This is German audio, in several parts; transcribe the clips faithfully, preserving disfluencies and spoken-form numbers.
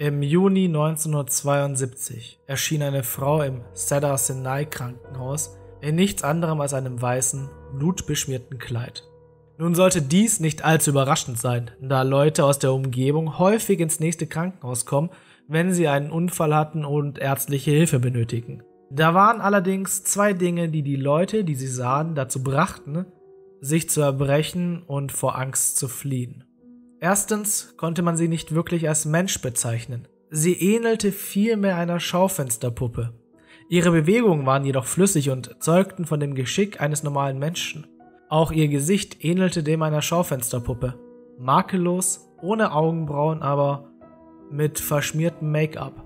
Im Juni neunzehnhundertzweiundsiebzig erschien eine Frau im Cedars-Sinai Krankenhaus in nichts anderem als einem weißen, blutbeschmierten Kleid. Nun sollte dies nicht allzu überraschend sein, da Leute aus der Umgebung häufig ins nächste Krankenhaus kommen, wenn sie einen Unfall hatten und ärztliche Hilfe benötigen. Da waren allerdings zwei Dinge, die die Leute, die sie sahen, dazu brachten, sich zu erbrechen und vor Angst zu fliehen. Erstens konnte man sie nicht wirklich als Mensch bezeichnen. Sie ähnelte vielmehr einer Schaufensterpuppe. Ihre Bewegungen waren jedoch flüssig und zeugten von dem Geschick eines normalen Menschen. Auch ihr Gesicht ähnelte dem einer Schaufensterpuppe. Makellos, ohne Augenbrauen, aber mit verschmiertem Make-up.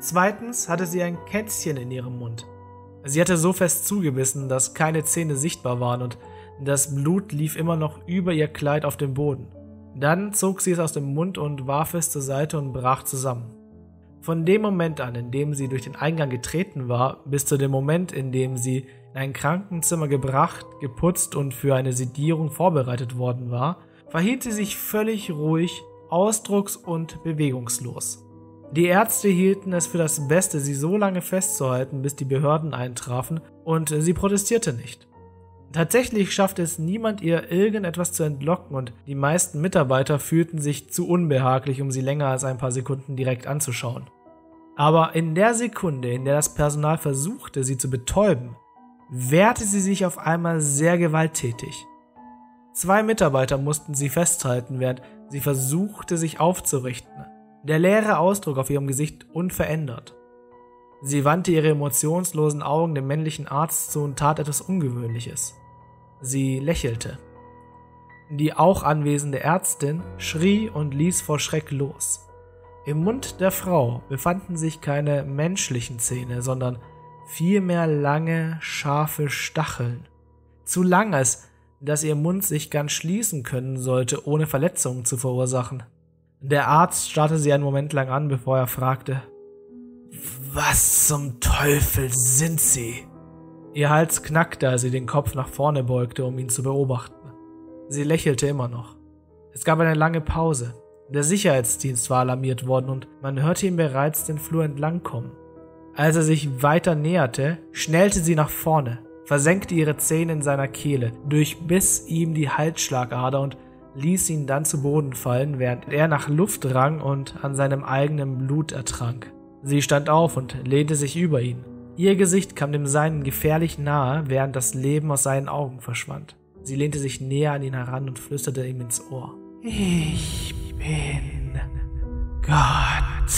Zweitens hatte sie ein Kätzchen in ihrem Mund. Sie hatte so fest zugebissen, dass keine Zähne sichtbar waren und das Blut lief immer noch über ihr Kleid auf den Boden. Dann zog sie es aus dem Mund und warf es zur Seite und brach zusammen. Von dem Moment an, in dem sie durch den Eingang getreten war, bis zu dem Moment, in dem sie in ein Krankenzimmer gebracht, geputzt und für eine Sedierung vorbereitet worden war, verhielt sie sich völlig ruhig, ausdrucks- und bewegungslos. Die Ärzte hielten es für das Beste, sie so lange festzuhalten, bis die Behörden eintrafen, und sie protestierte nicht. Tatsächlich schaffte es niemand, ihr irgendetwas zu entlocken, und die meisten Mitarbeiter fühlten sich zu unbehaglich, um sie länger als ein paar Sekunden direkt anzuschauen. Aber in der Sekunde, in der das Personal versuchte, sie zu betäuben, wehrte sie sich auf einmal sehr gewalttätig. Zwei Mitarbeiter mussten sie festhalten, während sie versuchte, sich aufzurichten, der leere Ausdruck auf ihrem Gesicht unverändert. Sie wandte ihre emotionslosen Augen dem männlichen Arzt zu und tat etwas Ungewöhnliches. Sie lächelte. Die auch anwesende Ärztin schrie und ließ vor Schreck los. Im Mund der Frau befanden sich keine menschlichen Zähne, sondern vielmehr lange, scharfe Stacheln. Zu lang, als dass ihr Mund sich ganz schließen können sollte, ohne Verletzungen zu verursachen. Der Arzt starrte sie einen Moment lang an, bevor er fragte: Was zum Teufel sind Sie? Ihr Hals knackte, als sie den Kopf nach vorne beugte, um ihn zu beobachten. Sie lächelte immer noch. Es gab eine lange Pause. Der Sicherheitsdienst war alarmiert worden und man hörte ihn bereits den Flur entlangkommen. Als er sich weiter näherte, schnellte sie nach vorne, versenkte ihre Zähne in seiner Kehle, durchbiss ihm die Halsschlagader und ließ ihn dann zu Boden fallen, während er nach Luft rang und an seinem eigenen Blut ertrank. Sie stand auf und lehnte sich über ihn. Ihr Gesicht kam dem Seinen gefährlich nahe, während das Leben aus seinen Augen verschwand. Sie lehnte sich näher an ihn heran und flüsterte ihm ins Ohr: Ich bin Gott.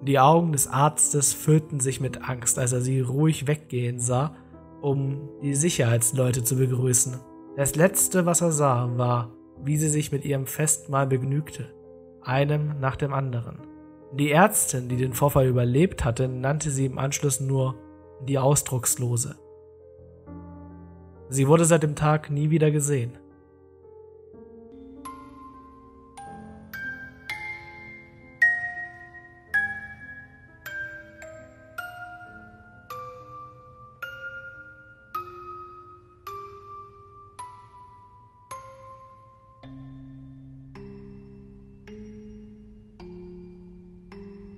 Die Augen des Arztes füllten sich mit Angst, als er sie ruhig weggehen sah, um die Sicherheitsleute zu begrüßen. Das Letzte, was er sah, war, wie sie sich mit ihrem Festmahl begnügte, einem nach dem anderen. Die Ärztin, die den Vorfall überlebt hatte, nannte sie im Anschluss nur die Ausdruckslose. Sie wurde seit dem Tag nie wieder gesehen.